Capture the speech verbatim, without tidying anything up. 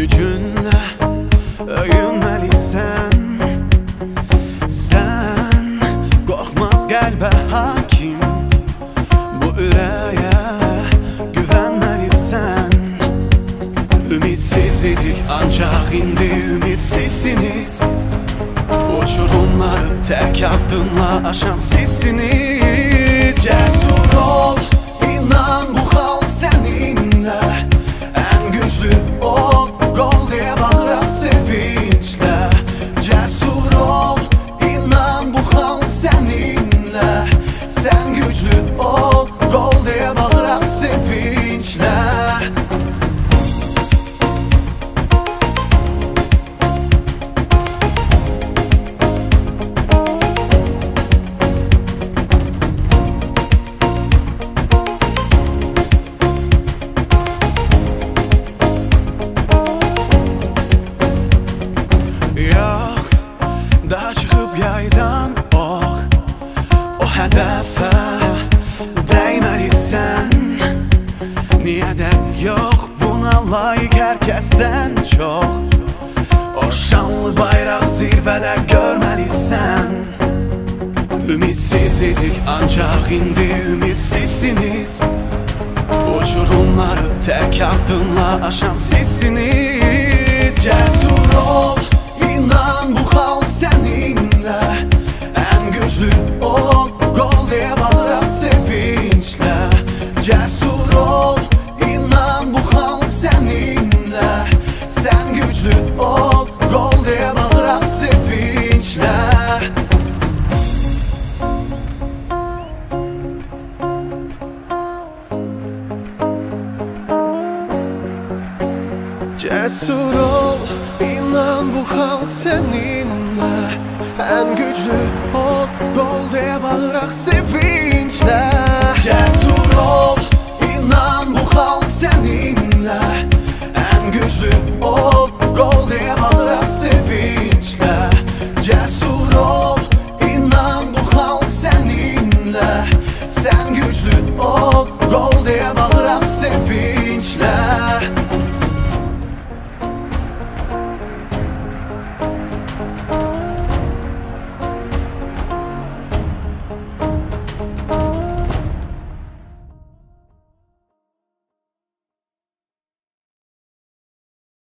gücün öyünmelisin. Sen korkmaz kalbe hakim, bu üreye güvenmelisin. Ümitsiz idik ancak indi ümitsizsiniz. Uçurumları tek adımla aşan sizsiniz. Cesur ol, inan bu halk seninle. En güçlü ol, gol diye bağırak sevinçle. Cesur ol, inan bu halk seninle. Sen güçlü ol, gol diye bağırak sevinçle. Daha çıxıb yaydan ox, o hədəfə dəyməlisən. Niyə də yox, buna layiq hər kəsdən çox. O şanlı bayraq zirvədə görməlisən. Ümidsiz idik ancaq indi ümitsizsiniz. Uçurumları tək addımla aşan sizsiniz. Cəsur ol, inan bu xalq səninlə. Ən güclü ol, gol deyə bağıraq sevinçlə. Cəsur ol, inan bu xalq səninlə. Sən güclü ol, gol deyə bağıraq sevinçlə. Cəsur ol, inan bu halk seninle. En güçlü ol, gol diye bağırak sevin.